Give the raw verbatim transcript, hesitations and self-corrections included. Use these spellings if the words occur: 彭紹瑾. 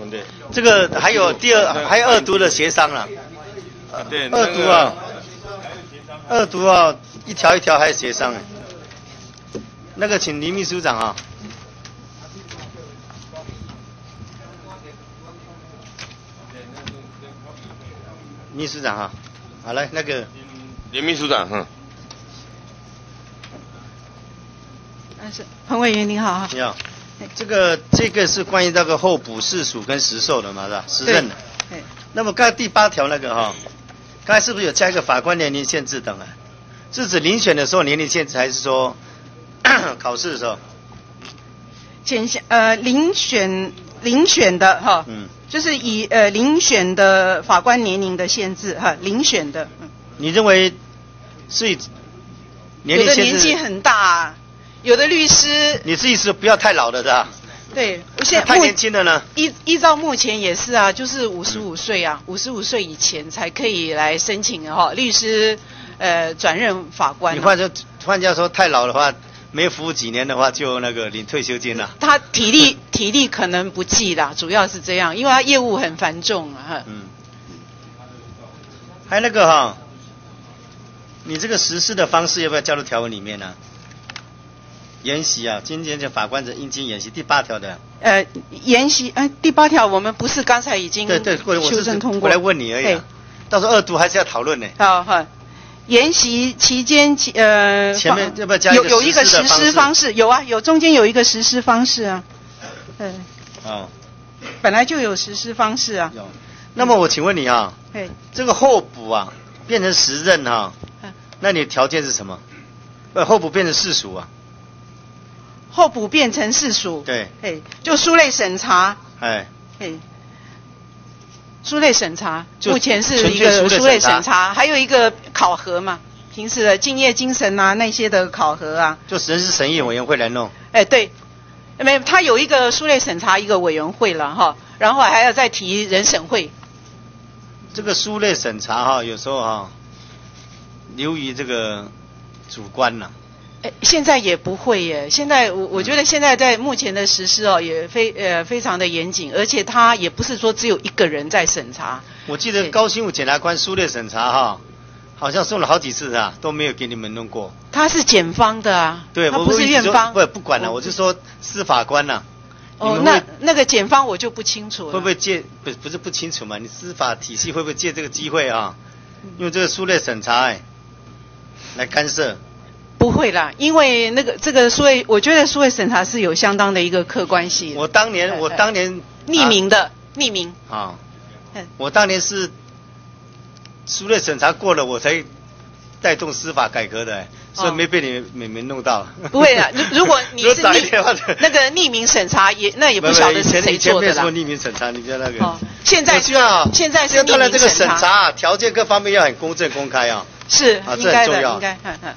嗯，对。这个还有第二，还有二读的协商了。啊，对。二读啊，二读啊，一条一条还有协商哎。那个，请林秘书长啊。 秘书长哈，好来那个林秘书长哈，嗯，是彭委员您好哈，你好，这个这个是关于那个候补市属跟实授的嘛是吧？实任的，对。那么刚才第八条那个哈，刚才是不是有加一个法官年龄限制等啊？是指遴选的时候年龄限制，还是说考试的时候？前项呃遴选遴选的哈，嗯。 就是以呃遴选的法官年龄的限制哈，遴选的。嗯、你认为是以年龄限制？有的年纪很大、啊，有的律师。你自己是不要太老的是吧？对，现在太年轻的呢。依依照目前也是啊，就是五十五岁啊，五十五岁以前才可以来申请哈、哦，律师呃转任法官、啊。你换句换句话说，太老的话。 没服务几年的话，就那个领退休金了。他体力体力可能不济啦，主要是这样，因为他业务很繁重啊。嗯。还有那个哈，你这个实施的方式要不要加入条文里面呢、啊？研习啊，今天的法官的应经研习第八条的。呃，研习哎、呃，第八条我们不是刚才已经对对，我修正通过。我来问你而已、啊，到时候二读还是要讨论呢、欸。好好。 研习期间，呃，前面要不要加一个有有一个实施方式？有啊，有中间有一个实施方式啊，嗯，啊、哦，本来就有实施方式啊。有。那么我请问你啊，对，这个候补啊变成时任哈、啊，那你的条件是什么？呃，候补变成世俗啊。候补变成世俗。对。哎，就书类审查。哎。哎。 书类审查目前是一个书类审查，还有一个考核嘛，平时的敬业精神啊那些的考核啊，就人事审议委员会来弄。哎，对，没有，他有一个书类审查一个委员会了哈，然后还要再提人审会。这个书类审查哈，有时候哈，由于这个主观呐、啊。 现在也不会耶，现在我我觉得现在在目前的实施哦，也非呃非常的严谨，而且他也不是说只有一个人在审查。我记得高新武检察官书类审查哈、哦，好像送了好几次啊，都没有给你们弄过。他是检方的啊，对，他不是院方。不不管了，我就说司法官呐、啊。哦，那那个检方我就不清楚了。会不会借不不是不清楚嘛？你司法体系会不会借这个机会啊？用这个书类审查哎，来干涉。 不会啦，因为那个这个所以我觉得所谓审查是有相当的一个客观性。我当年我当年、呃、匿名的、啊、匿名啊，嗯、我当年是书类审查过了，我才带动司法改革的、欸，所以没被你们、哦、没弄到。不会啦，如果你是那个匿名审查也那也不晓得是谁做的啦。以前以前没说匿名审查，你不要那个。哦、现在需要现在是匿名审查。当然这个审查条件各方面要很公正公开啊。是，啊、应该的，应该。嗯嗯